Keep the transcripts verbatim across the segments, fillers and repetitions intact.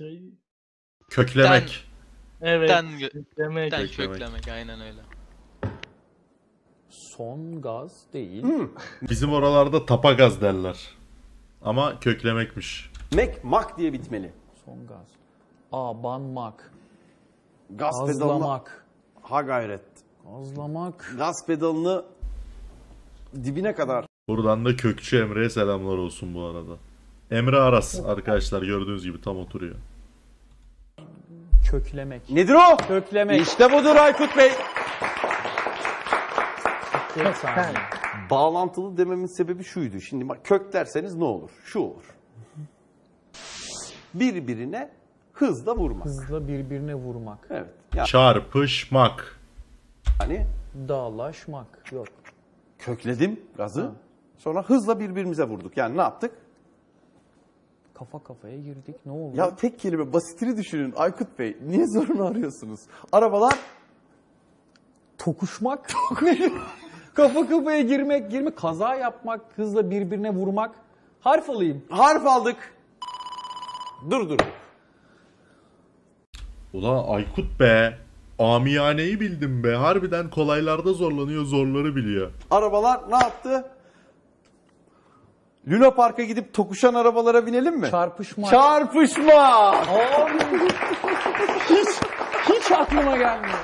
şey... Köklemek. Den, evet. Den, köklemek. Den köklemek. Aynen öyle. Son gaz değil. Hmm. Bizim oralarda tapa gaz derler. Ama köklemekmiş. Mek, mak diye bitmeli. Son gaz. Abanmak. Gaz pedalını... Ha gayret. Gazlamak. Gaz pedalını dibine kadar. Buradan da Kökçü Emre'ye selamlar olsun bu arada. Emre Aras arkadaşlar, gördüğünüz gibi tam oturuyor. Köklemek. Nedir o? Köklemek. İşte budur Aykut Bey. Bağlantılı dememin sebebi şuydu. Şimdi bak, kök derseniz ne olur? Şu olur. Birbirine hızla vurmak. Hızla birbirine vurmak. Evet. Yani... Çarpışmak. Yani dağlaşmak. Yok. Kökledim gazı. Ha. Sonra hızla birbirimize vurduk. Yani ne yaptık? Kafa kafaya girdik. Ne oldu? Ya tek kelime, basitini düşünün Aykut Bey. Niye zorunu arıyorsunuz? Arabalar tokuşmak. Kafa kafaya girmek, girmek, kaza yapmak, hızla birbirine vurmak. Harf alayım. Harf aldık. Dur dur. Ulan Aykut be. Amiyaneyi bildim be. Harbiden kolaylarda zorlanıyor, zorları biliyor. Arabalar ne yaptı? Luna Park'a gidip tokuşan arabalara binelim mi? Çarpışma. Çarpışma. hiç, hiç aklıma gelmiyor.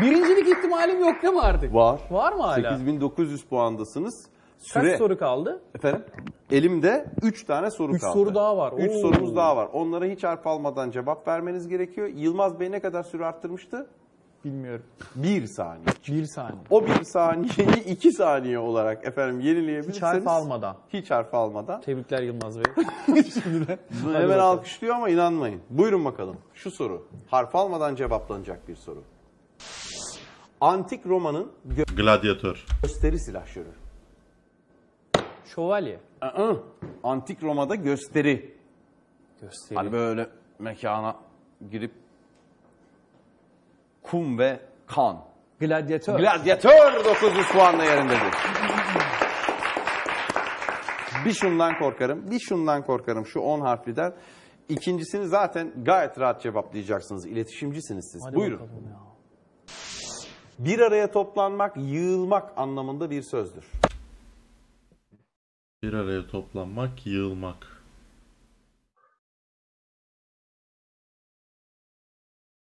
Birincilik ihtimalim yok değil mi artık? Var. Var mı hala? sekiz bin dokuz yüz puandasınız. Süre... Kaç soru kaldı? Efendim? Elimde üç tane soru üç kaldı. üç soru daha var. üç sorumuz daha var. Onlara hiç harf almadan cevap vermeniz gerekiyor. Yılmaz Bey ne kadar süre arttırmıştı? Bilmiyorum. Bir saniye. Bir saniye. O bir saniyeyi iki saniye olarak efendim yenileyebilirseniz. Hiç harf almadan. Hiç harf almadan. Tebrikler Yılmaz Bey. Şimdi hemen bakalım. Alkışlıyor ama inanmayın. Buyurun bakalım. Şu soru. Harf almadan cevaplanacak bir soru. Antik Roma'nın gö gladyatör. Gösteri silahşörü. Şövalye. Aa, Antik Roma'da gösteri. Gösteri. Hani böyle mekana girip kum ve kan. Gladyatör. Gladyatör dokuz yüz puanla yerindedir. Bir şundan korkarım, bir şundan korkarım, şu on harfliden. İkincisini zaten gayet rahat cevaplayacaksınız. İletişimcisiniz siz. Hadi buyurun. Bir araya toplanmak, yığılmak anlamında bir sözdür. Bir araya toplanmak, yığılmak.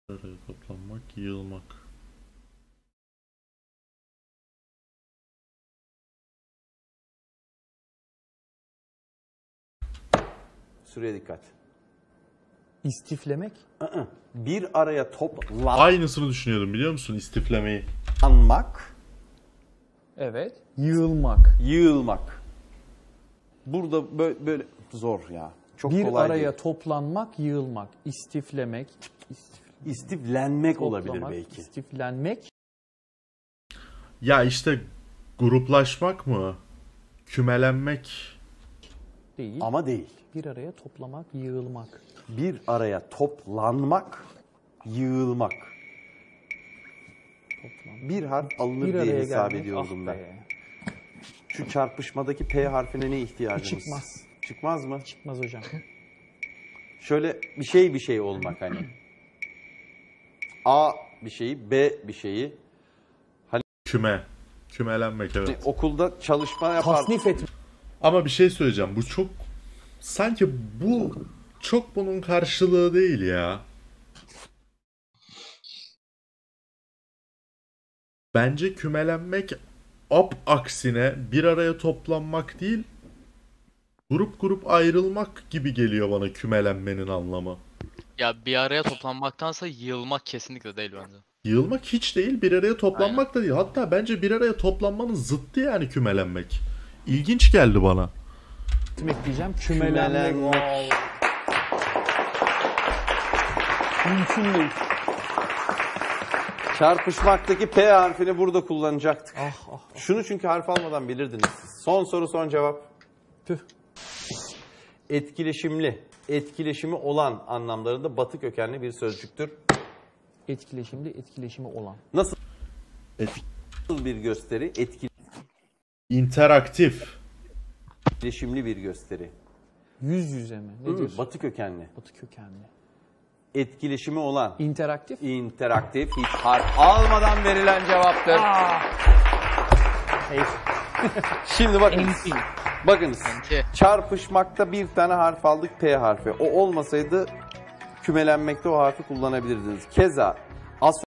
Bir araya toplanmak, yığılmak. Süreye dikkat. İstiflemek? I-ı. Bir araya toplanmak. Aynısını düşünüyordum biliyor musun? İstiflemeyi. Anmak. Evet. Yığılmak. Yığılmak. Burada böyle, böyle zor ya. Çok bir kolay araya değil. Toplanmak, yığılmak, istiflemek, istiflemek, istiflenmek toplamak, olabilir belki. İstiflenmek. Ya işte gruplaşmak mı? Kümelenmek değil. Ama değil. Bir araya toplamak, yığılmak. Bir araya toplanmak, yığılmak. Toplanmak. Bir harf alınır bir diye hesap ediyordum ben. Be. Şu çarpışmadaki P harfine ne ihtiyacımız? Çıkmaz. Çıkmaz mı? Çıkmaz hocam. Şöyle bir şey bir şey olmak hani. A bir şeyi, B bir şeyi. Hani... Küme. Kümelenmek evet. Yani okulda çalışma yapar. Tasnif et. Ama bir şey söyleyeceğim. Bu çok... Sanki bu çok bunun karşılığı değil ya. Bence kümelenmek... Ab aksine bir araya toplanmak değil, grup grup ayrılmak gibi geliyor bana kümelenmenin anlamı. Ya bir araya toplanmaktansa yığılmak kesinlikle değil bence. Yığılmak hiç değil, bir araya toplanmak aynen. Da değil. Hatta bence bir araya toplanmanın zıttı yani kümelenmek. İlginç geldi bana. Demek diyeceğim kümelenmek. Kümelenmek. Mümkün değil. Çarpışmaktaki P harfini burada kullanacaktık. Ah, ah, ah. Şunu çünkü harf almadan bilirdiniz siz. Son soru son cevap. Tüh. Etkileşimli, etkileşimi olan anlamlarında batı kökenli bir sözcüktür. Etkileşimli, etkileşimi olan. Nasıl? Et... Nasıl bir gösteri? Etkili... İnteraktif. Etkileşimli bir gösteri. Yüz yüze mi? Ne diyorsun? Batı kökenli. Batı kökenli. etkileşimi olan. İnteraktif. İnteraktif. Hiç harf almadan verilen cevaptır. Aa. Şimdi bakın. Bakın. Çarpışmakta bir tane harf aldık, P harfi. O olmasaydı kümelenmekte o harfi kullanabilirdiniz. Keza.